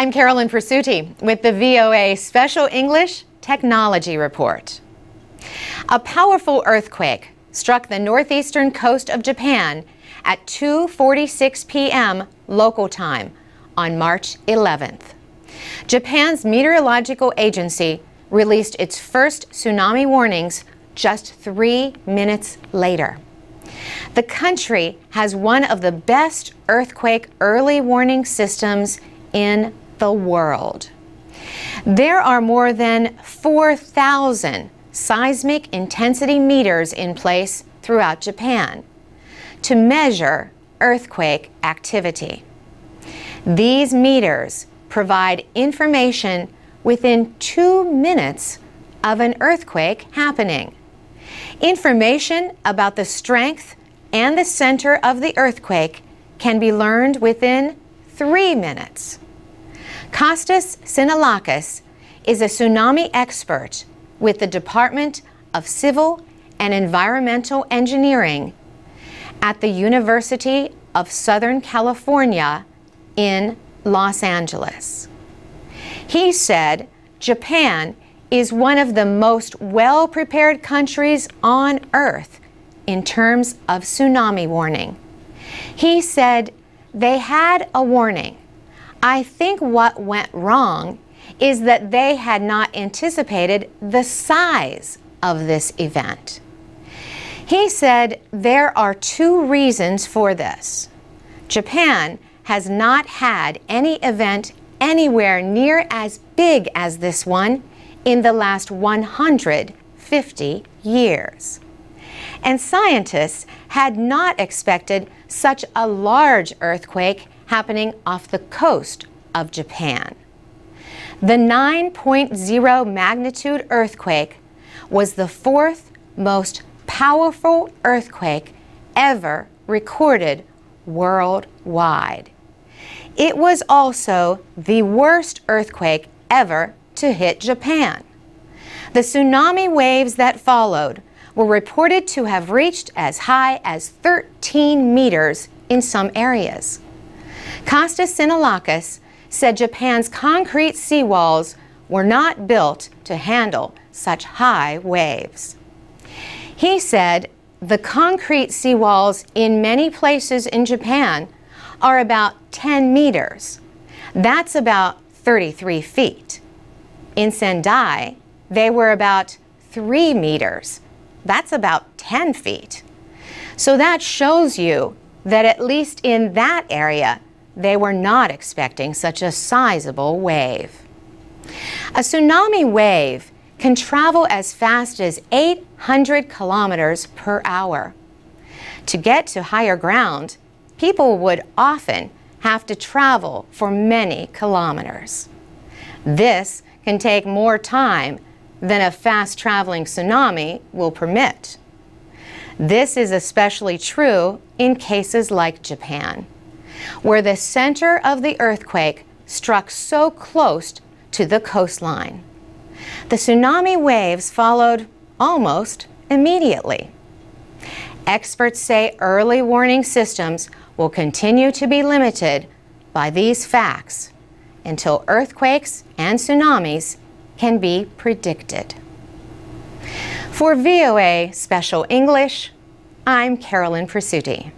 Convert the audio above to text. I'm Carolyn Presutti with the VOA Special English Technology Report. A powerful earthquake struck the northeastern coast of Japan at 2:46 p.m. local time on March 11th. Japan's Meteorological Agency released its first tsunami warnings just 3 minutes later. The country has one of the best earthquake early warning systems in the world. There are more than 4,000 seismic intensity meters in place throughout Japan to measure earthquake activity. These meters provide information within 2 minutes of an earthquake happening. Information about the strength and the center of the earthquake can be learned within 3 minutes. Costas Synolakis is a tsunami expert with the Department of Civil and Environmental Engineering at the University of Southern California in Los Angeles. He said Japan is one of the most well-prepared countries on Earth in terms of tsunami warning. He said, "They had a warning. I think what went wrong is that they had not anticipated the size of this event." He said there are two reasons for this. Japan has not had any event anywhere near as big as this one in the last 150 years. And scientists had not expected such a large earthquake happening off the coast of Japan. The 9.0 magnitude earthquake was the fourth most powerful earthquake ever recorded worldwide. It was also the worst earthquake ever to hit Japan. The tsunami waves that followed were reported to have reached as high as 13 meters in some areas. Costas Synolakis said Japan's concrete seawalls were not built to handle such high waves. He said the concrete seawalls in many places in Japan are about 10 meters. That's about 33 feet. In Sendai, they were about 3 meters. That's about 10 feet. So that shows you that at least in that area, they were not expecting such a sizable wave. A tsunami wave can travel as fast as 800 kilometers per hour. To get to higher ground, people would often have to travel for many kilometers. This can take more time than a fast-traveling tsunami will permit. This is especially true in cases like Japan, where the center of the earthquake struck so close to the coastline. The tsunami waves followed almost immediately. Experts say early warning systems will continue to be limited by these facts until earthquakes and tsunamis can be predicted. For VOA Special English, I'm Carolyn Presutti.